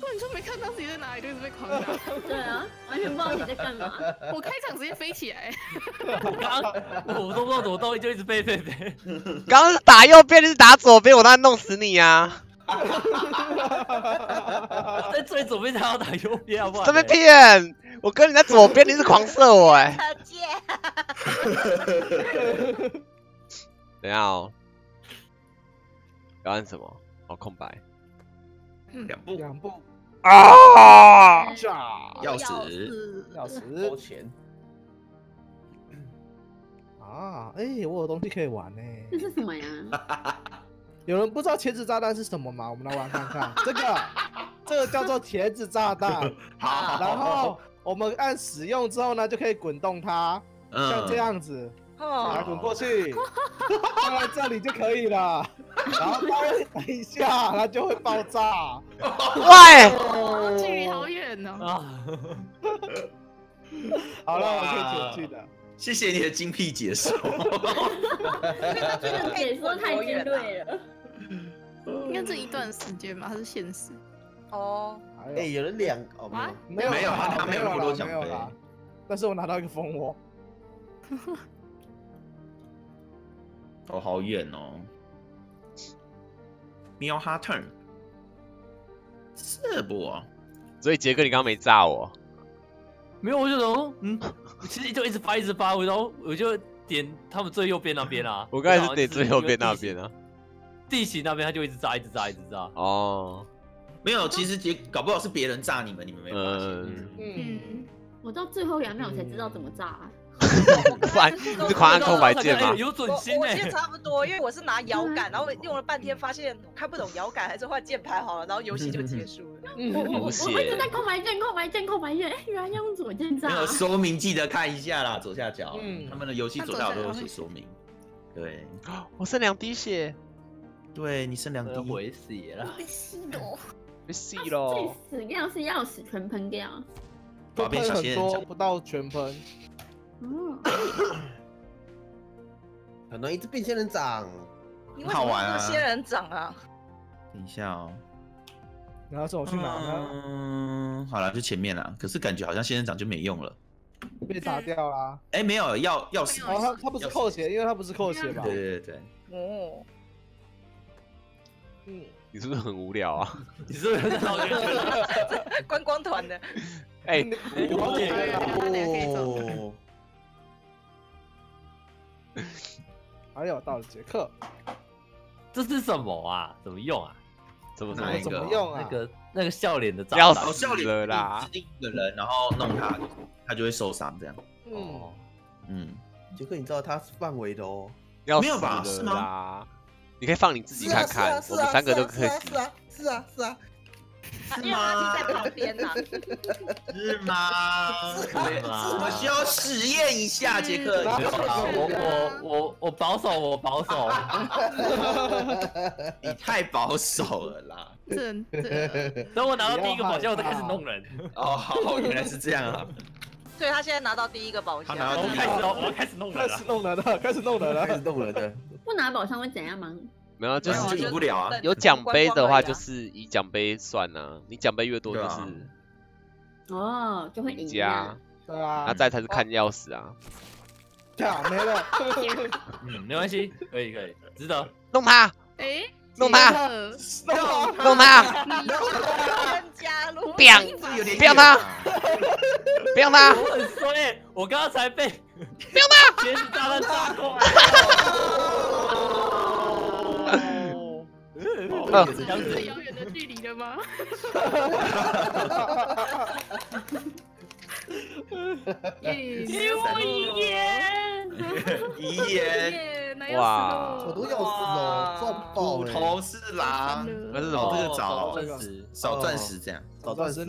突然就没看到自己在哪里，就是被狂打。对啊，完全不知道你在干嘛。我开场直接飞起来。我都不知道怎么动，就一直飞。刚打右边，就是打左边，我当然弄死你啊！我在最左边，他要打右边，好不好？这边骗！我跟你在左边，你是狂射我哎！可见。等下哦，要按什么？好空白。 两步啊！钥匙，多钱啊！哎，我有东西可以玩呢。这是什么呀？有人不知道茄子炸弹是什么吗？我们来玩看看。这个叫做茄子炸弹。好。然后我们按使用之后呢，就可以滚动它，像这样子，来滚过去，放在这里就可以了。 然后稍微等一下，它就会爆炸。喂，距离好远哦。好了，我可以解释的。谢谢你的精辟解说。这个解说太尖锐了。应该这一段时间吧，它是现实。哦。哎，有人两哦没有啊，他没有那么多奖杯。但是我拿到一个蜂窝。哦，好远哦。 喵哈 turn， 是不？所以杰哥，你刚刚没炸我？没有，我就说，其实就一直发，我就点他们最右边那边啊。我刚才是点最右边那边啊，地形那边他就一直炸。哦，没有，其实杰搞不好是别人炸你们，你们没发现。我到最后2秒才知道怎么炸啊。 你是狂按空白键吗？有准心哎！我记得差不多，因为我是拿摇杆，然后用了半天，发现我看不懂摇杆，还是换键盘好了，然后游戏就结束了。我一直在空白键，原来要用左键炸。没有说明，记得看一下啦，左下角，他们的游戏左下角都有写说明。对，我剩2滴血。对你剩2滴，回血了。被吸了。最死掉是钥匙全喷掉，很多不到全喷。 可能一直变仙人掌，你为什么是仙人掌啊？等一下哦，然后说我去哪呢？好了，就前面啦。可是感觉好像仙人掌就没用了，被打掉啦。哎，没有钥匙，他不是扣血，因为他不是扣血吧？对。哦，你是不是很无聊啊？你是不是很老年观光团的？哎，哦。 哎呦，到了杰克，这是什么啊？怎么用啊？怎么用啊？那个笑脸的招式，笑脸了啦！指定一个人，然后弄他，他就会受伤这样。哦，杰克，你知道他是范围的哦，没有吧？是吗？你可以放你自己看看，我们3个都可以。是啊。 因为他在旁边呐，是吗？我需要实验一下，杰克。我保守。你太保守了啦！真的。等我拿到第一个宝箱，我就开始弄人。哦，好，原来是这样啊。所以他现在拿到第一个宝箱，我要开始弄人了。不拿宝箱会怎样吗？ 没有，就是赢不了啊。有奖杯的话，就是以奖杯算啊。你奖杯越多，就是哦，就会赢家。对啊，那再才是看钥匙啊。跳没了。没关系，可以，值得。弄他！哎，弄他！加入。不要他！我很衰，我刚才被不要他！茄子炸弹炸过来。 是遥远的距离了吗？遗言，哇！我都要死了，赚爆！虎头是狼，那是老这个小钻石这样，小钻石。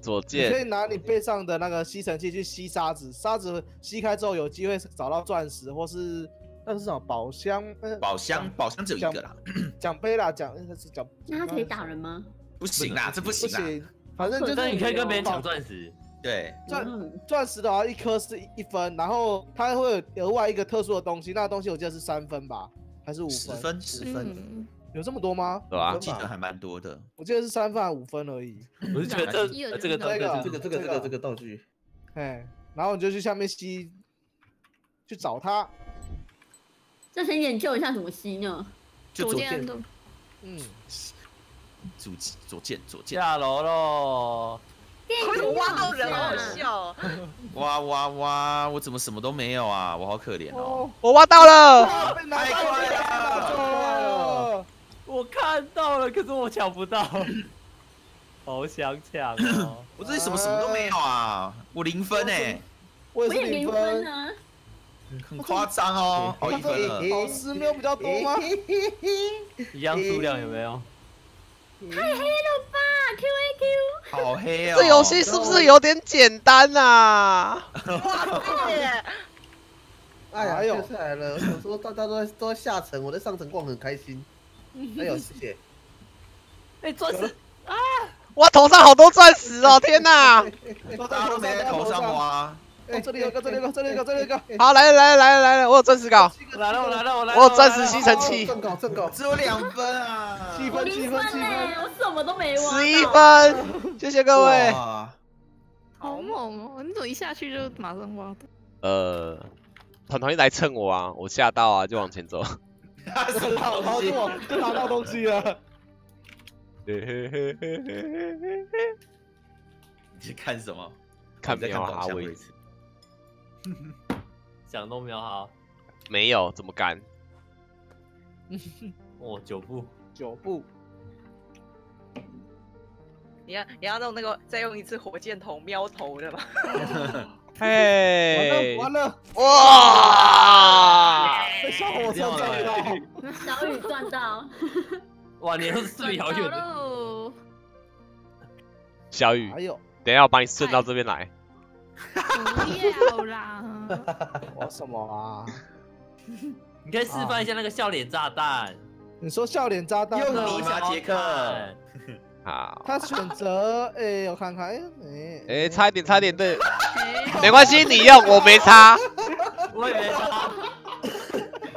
左键，你可以拿你背上的那个吸尘器去吸沙子，沙子吸开之后有机会找到钻石，或是。 那是什么宝箱？宝箱只有1个啦，奖杯啦，那是奖。那他可以打人吗？不行啦，这不行啦。反正就是你可以跟别人抢钻石。对，钻石的话，1颗是1分，然后它会有额外一个特殊的东西，那个东西我记得是3分吧，还是5分？10分。有这么多吗？对吧？我记得还蛮多的，我记得是3分5分而已。我是觉得这个道具，哎，然后你就去下面吸，去找它。这是研究一下怎么吸呢？左键的，嗯，左键。下楼喽。 我挖到人，好笑！挖！我怎么什么都没有啊？我好可怜哦！我挖到了，太快了！我看到了，可是我抢不到，好想抢哦！我这里什么都没有啊！我0分哎，我也0分啊，很夸张哦！好1分了，宝石没有比较多吗？一样数量有没有？ 太黑了吧 ，Q A Q！ 好黑哦！这游戏是不是有点简单啊？哎呀，又下来了！我想说大家都在下层，我在上层逛很开心。哎呦，谢谢。哎，钻石啊！哇，头上好多钻石哦！天哪！大家都没在头上挖。哎，这里有个，这里有个。好，来了，我有钻石镐。我来了。我有钻石吸尘器。正稿。只有2分啊！7分。 我什么都没玩。11分，谢谢各位。好猛哦！你怎么一下去就马上挖到？团团一来蹭我啊，我吓到啊，就往前走。拿到东西了。你看什么？看喵哈位置。想都喵哈。没有，怎么敢？哦，9步。 你要弄那个，再用一次火箭筒瞄头的吗？嘿，完了！哇！被小火车撞到，小雨撞到。哇，你是最遥远的。小雨，哎呦，等一下我把你顺到这边来。不要啦！我什么啊？你可以示范一下那个笑脸炸弹。你说笑脸炸弹？用你吗，杰克？ 他选择，哎，我看看，哎，差一点，对，没关系，你用，我没差，我也没差，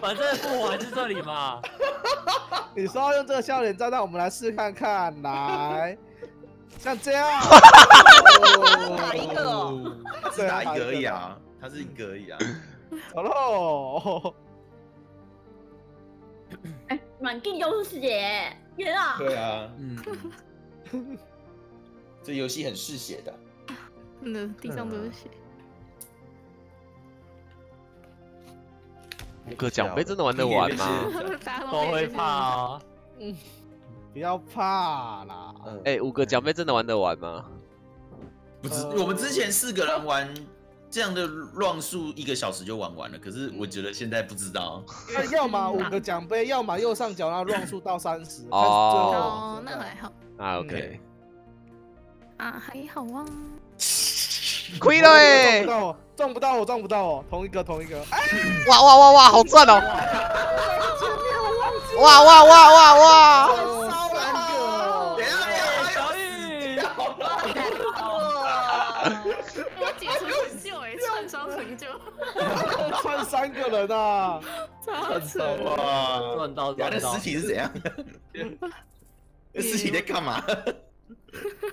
反正不玩是这里嘛。你说要用这个笑脸炸弹，我们来试看看，来，像这样，打一个哦，他是打一个而已啊，他是一个而已啊，好喽，哎，满地都是血，天啊，对啊，嗯。 这游戏很嗜血的，真的，地上都是血。5个奖杯真的玩得完吗？都会怕哦。嗯，不要怕啦。哎，5个奖杯真的玩得完吗？不知，我们之前4个人玩这样的乱数，1个小时就玩完了。可是我觉得现在不知道，要么5个奖杯，要么右上角那乱数到30。哦，那还好。 啊 ，OK， 啊还好啊，亏了哎，撞不到我，同一个，哇，好赚哦，哇，3个，等下小雨，我解除成就哎，串烧成就，串3个人啊，串什么？赚到，玩的实体是怎样？ 自己在干嘛？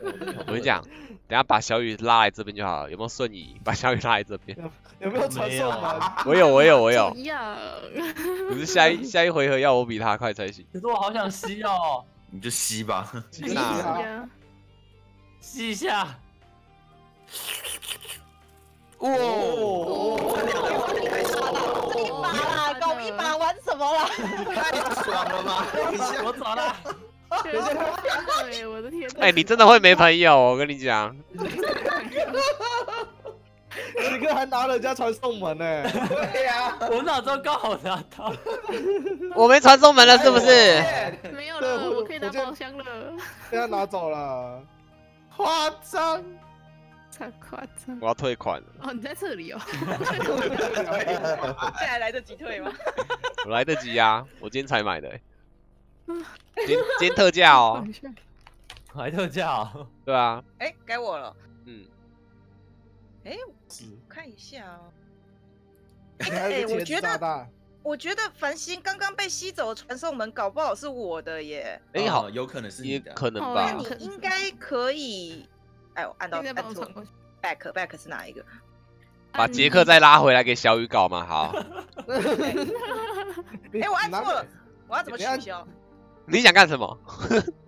我跟你讲，等下把小雨拉来这边就好了。有没有瞬移？把小雨拉来这边。有没有传送门？我有。可是下一回合要我比他快才行。可是我好想吸哦。你就吸吧。吸一下。哇！1把，玩什么了？太爽了吧！我走了。 我的天！哎，你真的会没朋友，我跟你讲。杰克还拿人家传送门呢。对呀，我哪知道刚好拿到。我没传送门了，是不是？没有了，我可以拿包厢了。被他拿走了，夸张，太夸张！我要退款了。哦，你在这里哦。这还来得及退吗？我来得及呀，我今天才买的。 今天特价哦，还特价哦，对啊，哎，该我了，嗯，哎，看一下哦，哎，我觉得我觉得繁星刚刚被吸走的传送门，搞不好是我的耶。哎，好，有可能是你的，可能吧。那你应该可以，哎，我按到按错 ，back 是哪一个？把杰克再拉回来给小雨搞嘛，好。哎，我按错了，我要怎么取消？你想干什么？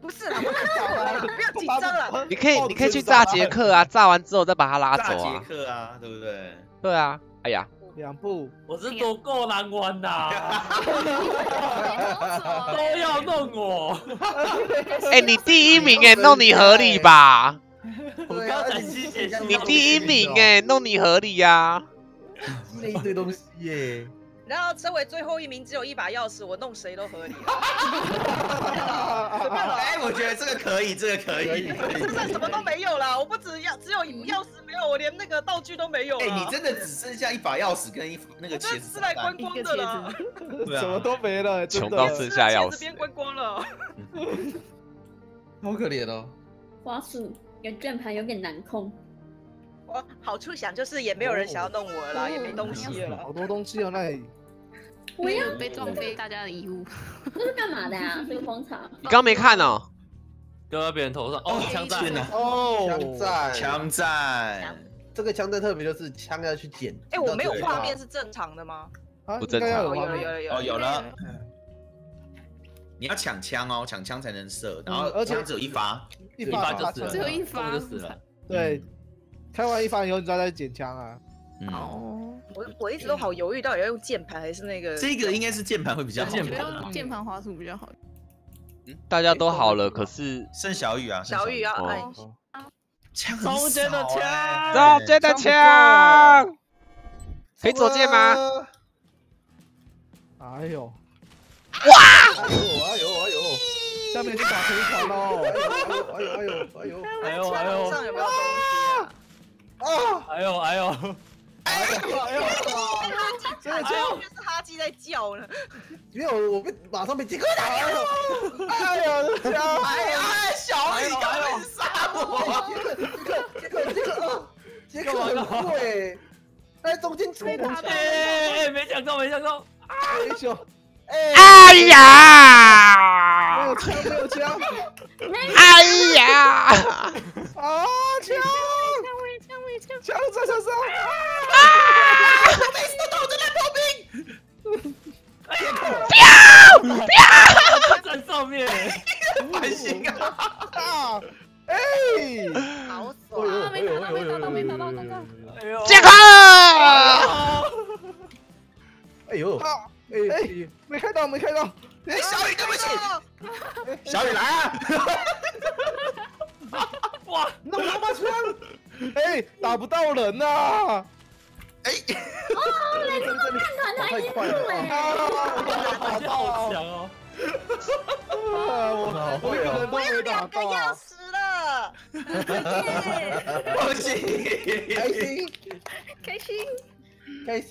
不是啦，我按错了，不要紧张了。你可以去炸杰克啊，炸完之后再把他拉走啊。杰克啊，对不对？对啊，哎呀。 两步，我是多够难玩的，都要弄我。哎，你第一名哎，弄你合理吧？我刚才谢谢你第一名哎，弄你合理呀。那一堆东西耶。然后身为最后一名，只有一把钥匙，我弄谁都合理。哎，我觉得这个可以，这个可以。身上什么都没有了，我不只有钥匙。 我连那个道具都没有。哎，你真的只剩下一把钥匙跟一那个钳子，是来观光的了，什么都没了，穷到剩下钥匙，边观光了，好可怜哦。滑鼠跟键盘有点难控。我好处想就是也没有人想要弄我啦，也没东西了，好多东西啊那里。我要被撞飞大家的遗物，这是干嘛的呀？这个荒草。你刚没看哦。 丢到别人头上哦，枪战哦，枪战，这个枪战特别就是枪要去捡。哎，我没有画面是正常的吗？不正常，有了。你要抢枪哦，抢枪才能射，然后枪只有一发，一发就死了。对，开完一发以后，你再捡枪啊。哦，我一直都好犹豫，到底要用键盘还是那个？这个应该是键盘会比较好，键盘滑鼠比较好。 大家都好了，可是剩小雨啊，小雨要按枪，中间的枪，可以左键吗？哎呦，哇！哎呦，下面已经打成一团喽！哎呦，上有没有东西啊？哎呦！ 就是哈基在叫了，没有，我被马上被杰克打了。哎呀，小雨，你干嘛杀我？杰克，对，在中间追他。哎，没抢到。哎呦，哎呀，没有枪，哎呀，啊枪在身上。 飘！在上面，还行啊！哎，好爽！没打到哥哥！杰克！哎呦！哎，没开到！哎，小雨，对不起！小雨来啊！哇，那我把枪！哎，打不到人呐！ 哦，雷霆梦探团已经入了，好强哦！我有两个钥匙了，开心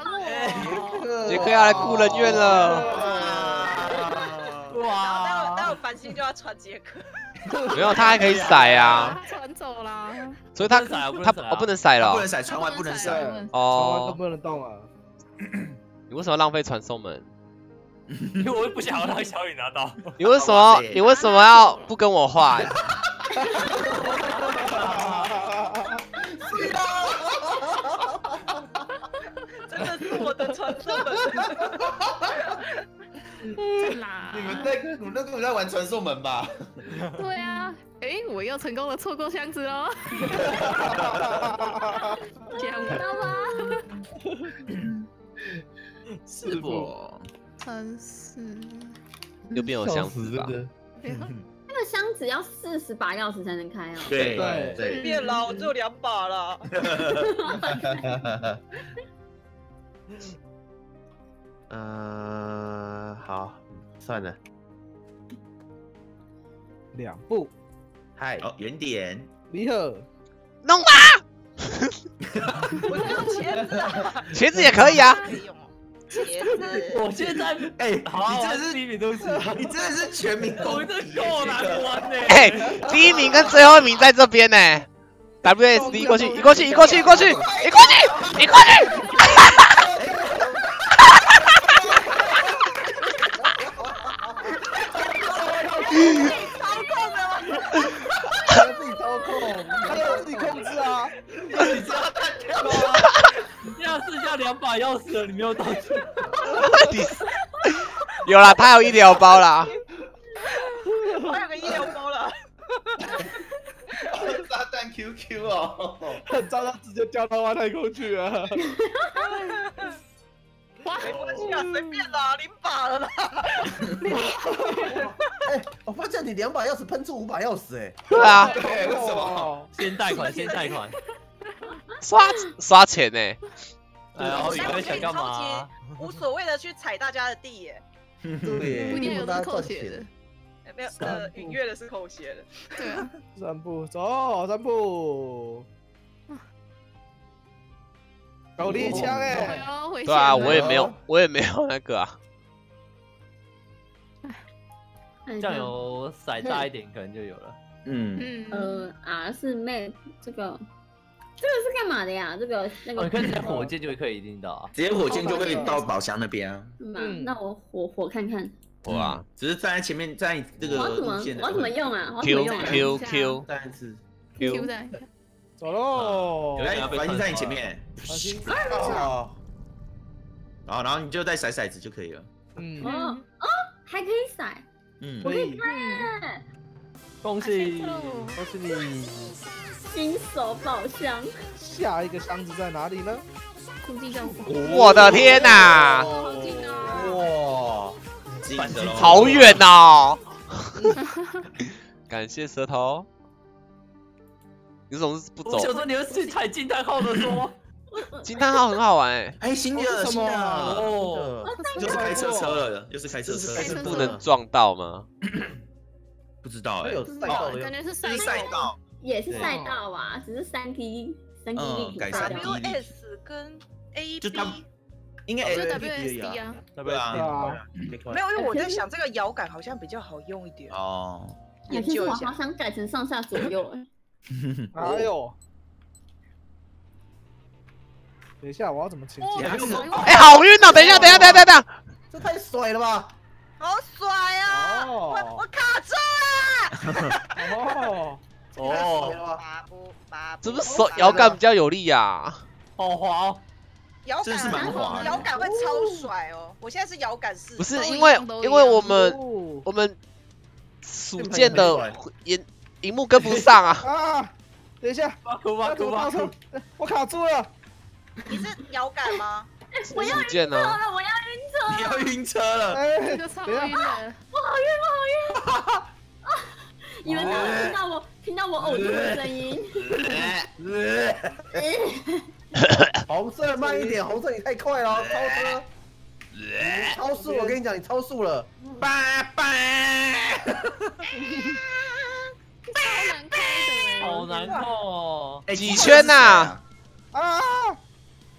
杰克要来雇人怨了。哇！待会繁星就要传杰克。 没有，他还可以甩啊！传走啦，所以他不能甩了，不能甩，传完不能甩哦，传完不能动啊！你为什么浪费传送门？因为我不想要让小雨拿到。你为什么要不跟我画？真的是我的传送门。 你们在玩传送门吧？对啊，哎，我又成功的错过箱子喽！抢到吗？是不？真是又变有箱子吧？那个箱子要40把钥匙才能开哦。对，变了，我只有2把了。好，算了。两步。嗨，哦，原点。你好。弄吧。我用茄子啊。茄子也可以啊。 茄子，我现在哎，你真是第一名都是，你真的是全民公敌，够难玩呢。哎，第一名跟最后一名在这边呢。WSD 移过去，移过去，移过去，移过去，移过去，移过去！自己操控，他自己控制啊！你知道他干嘛？ 剩下2把钥匙了，你没有道具。有啦，他有医疗包啦。我有个医疗包了。炸弹 QQ 哦，炸弹直接掉到外太空去了。没关系啊，随便啦，0把了啦。哎，我发现你2把钥匙喷出5把钥匙，哎。对啊。对，为什么？先贷款，先贷款。刷钱呢？ 然后你在想干嘛？无所谓的去踩大家的地耶。对，不一定有是扣血的。没有，允月的是扣血的。对啊。3步走，3步。狗力枪哎！对啊，我也没有那个啊。酱油骰大一点，可能就有了。嗯。R 是 map 这个。 这个是干嘛的呀？这个那个，你看直接火箭就可以一定到啊，直接火箭就可以到宝箱那边啊。嗯，那我火看看。哇，只是站在前面，站这个。我怎么用啊 ？Q 站姿 ，Q 站。走喽！繁星在你前面。好，然后你就再甩骰子就可以了。嗯。哦，还可以甩。嗯。可以。恭喜你！ 新手宝箱，下一个箱子在哪里呢？空气箱。我的天哪！哇，好远哦！感谢舌头。你怎么不走？我想说你要去踩惊叹号的说。惊叹号很好玩哎！哎，新的哦，就是开车了，又是开车车，是不能撞到吗？不知道哎，感觉是赛道。 也是赛道啊，只是3D 立体赛道。WS 跟 AB 就它应该 WSD 啊，对啊。没有，因为我在想这个摇杆好像比较好用一点哦。研究一下，好想改成上下左右。哎呦！等一下，我要怎么清洁？哎，好晕啊！等一下，这太水了吧！好水啊！我卡住了！哦。 哦，是不是手摇杆比较有力呀？好滑哦，摇杆是蛮滑的，摇杆会超甩哦。我现在是摇杆式，不是因为我们属键的萤幕跟不上啊。啊，等一下，挖苦，我卡住了。你是摇杆吗？我要晕车了，我要晕车，你要晕车了，这个超晕的，我好晕。 你们能听到我呕吐的声音？红色慢一点，红色你太快了，超速！我跟你讲，你超速了！好难控！哎，几圈呐？啊！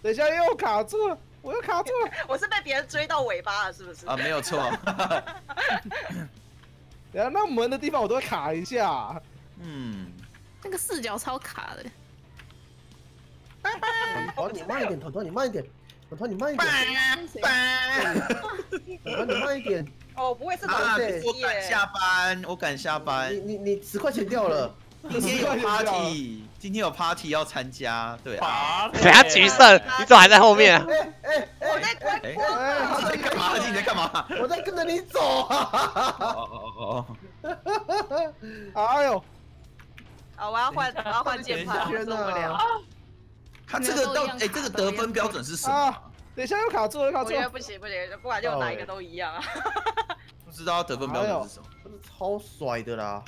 等一下又卡住了，我又卡住了！我是被别人追到尾巴了，是不是？啊，没有错。 然后那门的地方我都会卡一下，嗯，那个视角超卡的。头头你慢一点，头头你慢一点。哦，不会是老师。我赶下班，你10块钱掉了。今天有 party 要参加，对啊。等下橘色，你怎么还在后面啊？我在干嘛？你在干嘛？我在跟着你走。哦。哎呦！啊，我要换键盘，受不了。他这个到哎，这个得分标准是什么？等一下又卡住了，我觉得不行，不管用哪一个都一样啊。不知道得分标准是什么？超帅的啦。